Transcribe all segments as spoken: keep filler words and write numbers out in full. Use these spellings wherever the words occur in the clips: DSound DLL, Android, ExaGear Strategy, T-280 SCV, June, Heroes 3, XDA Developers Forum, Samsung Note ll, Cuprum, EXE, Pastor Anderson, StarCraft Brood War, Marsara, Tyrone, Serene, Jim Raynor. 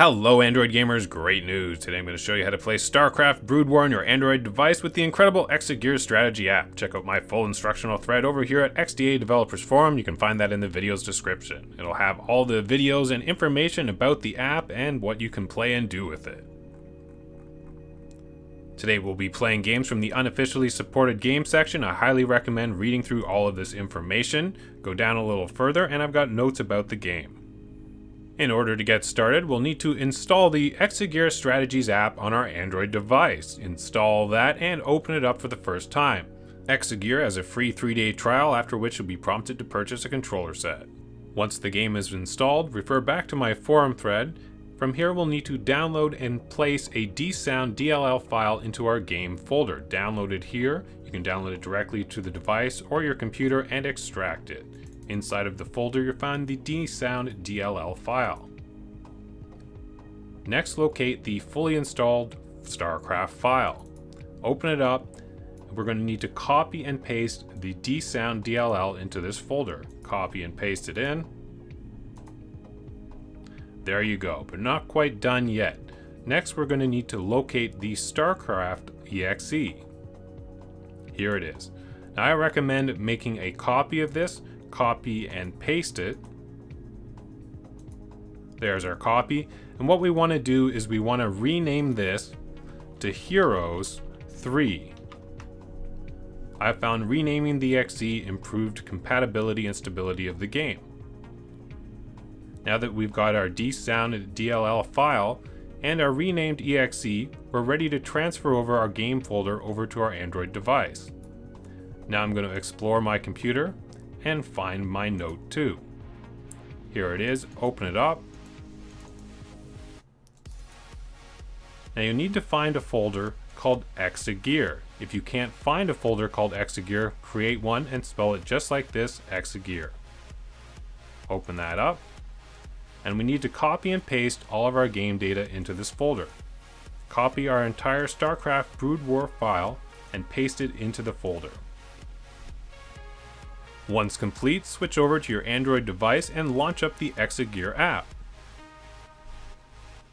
Hello Android gamers, great news! Today I'm going to show you how to play StarCraft Brood War on your Android device with the incredible ExaGear Strategy app. Check out my full instructional thread over here at X D A Developers Forum, you can find that in the video's description. It'll have all the videos and information about the app and what you can play and do with it. Today we'll be playing games from the unofficially supported game section. I highly recommend reading through all of this information. Go down a little further and I've got notes about the game. In order to get started, we'll need to install the ExaGear Strategies app on our Android device. Install that and open it up for the first time. ExaGear has a free three day trial, after which you'll be prompted to purchase a controller set. Once the game is installed, refer back to my forum thread. From here, we'll need to download and place a DSound D L L file into our game folder. Download it here. You can download it directly to the device or your computer and extract it. Inside of the folder, you'll find the DSound D L L file. Next, locate the fully installed StarCraft file. Open it up. We're going to need to copy and paste the DSound D L L into this folder. Copy and paste it in. There you go, but not quite done yet. Next, we're going to need to locate the StarCraft E X E. Here it is. Now, I recommend making a copy of this. Copy and paste it. There's our copy, and what we want to do is we want to rename this to Heroes three. I found renaming the E X E improved compatibility and stability of the game. Now that we've got our DSound D L L file and our renamed E X E, we're ready to transfer over our game folder over to our Android device. Now I'm going to explore my computer and find my Note two. Here it is, open it up. Now you need to find a folder called ExaGear. If you can't find a folder called ExaGear, create one and spell it just like this, ExaGear. Open that up. And we need to copy and paste all of our game data into this folder. Copy our entire StarCraft Brood War file and paste it into the folder. Once complete, switch over to your Android device and launch up the ExaGear app.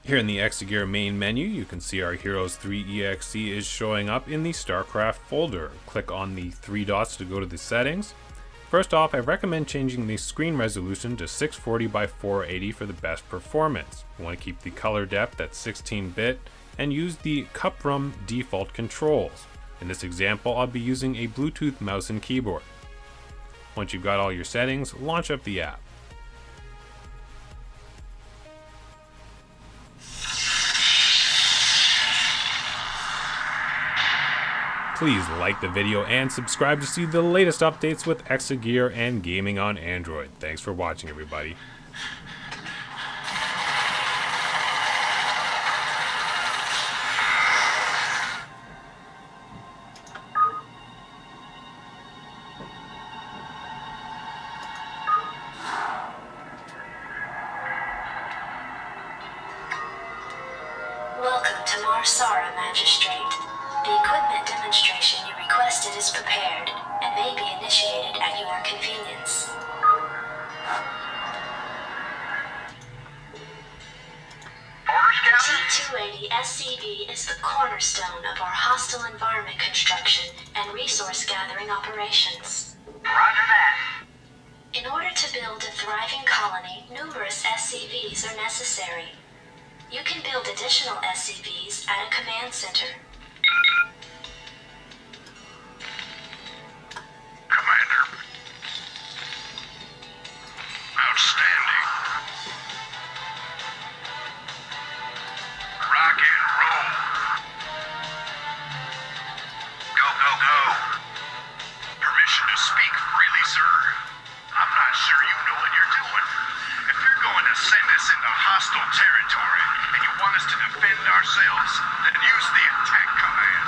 Here in the ExaGear main menu, you can see our Heroes three E X E is showing up in the StarCraft folder. Click on the three dots to go to the settings. First off, I recommend changing the screen resolution to six forty by four eighty for the best performance. You want to keep the color depth at sixteen bit and use the Cuprum default controls. In this example, I'll be using a Bluetooth mouse and keyboard. Once you've got all your settings, launch up the app. Please like the video and subscribe to see the latest updates with ExaGear and gaming on Android. Thanks for watching, everybody. Welcome to Marsara, Magistrate. The equipment demonstration you requested is prepared and may be initiated at your convenience. T two eighty S C V is the cornerstone of our hostile environment construction and resource gathering operations. Roger that. In order to build a thriving colony, numerous S C Vs are necessary. You can build additional S C Vs at a command center. Commander. Outstanding. Rock and roll. Go, go, go. Permission to speak freely, sir. I'm not sure you know what you're doing. If you're going to send us into hostile territory, want us to defend ourselves, then use the attack command.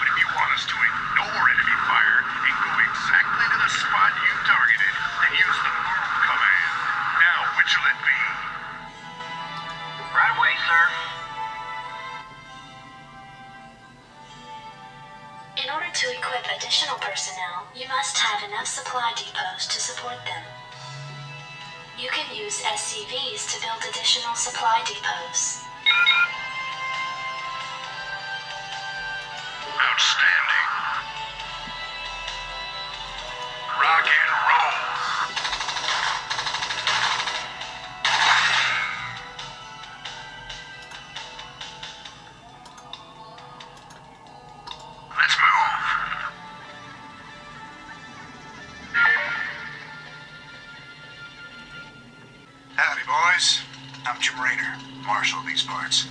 But if you want us to ignore enemy fire and go exactly to the spot you targeted, then use the move command. Now, which'll it be? Right away, sir. In order to equip additional personnel, you must have enough supply depots to support them. You can use S C Vs to build additional supply depots. Outstanding. Rock and roll. Let's move. Howdy, boys. I'm Jim Raynor, Marshal of these parts.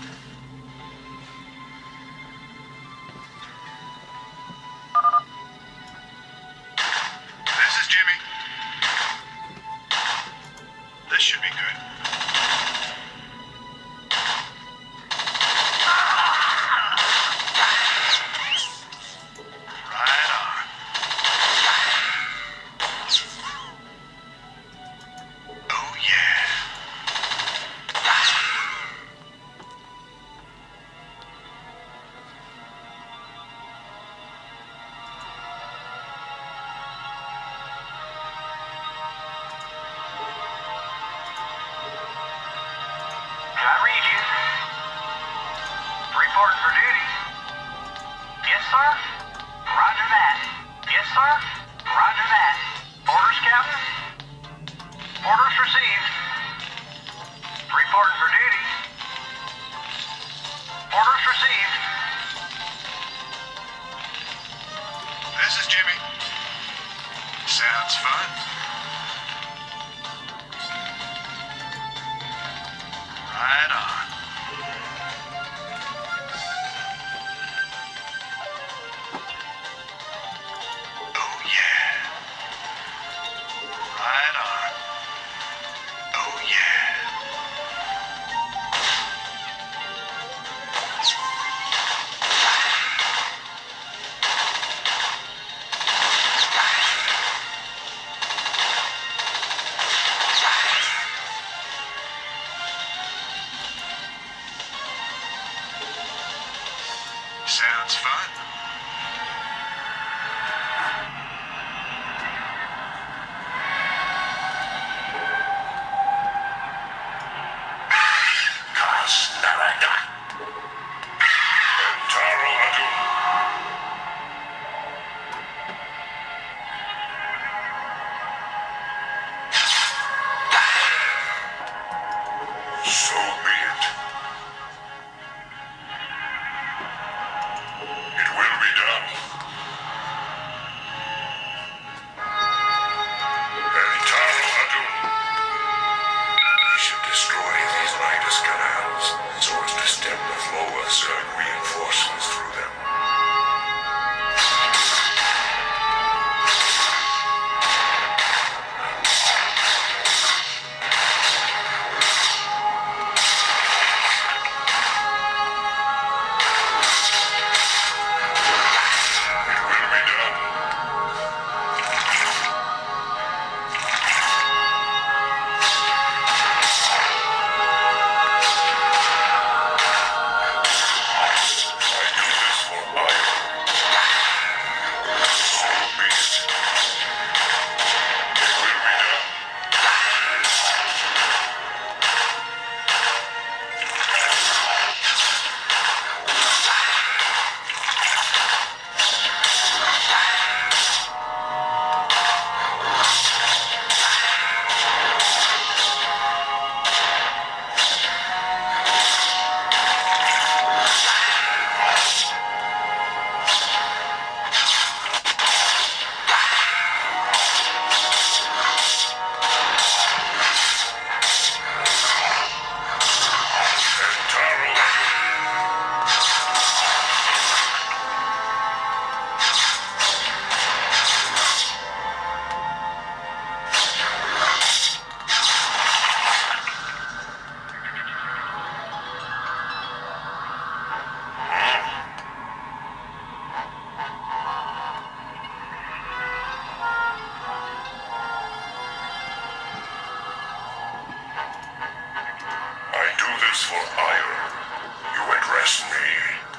For iron, you address me.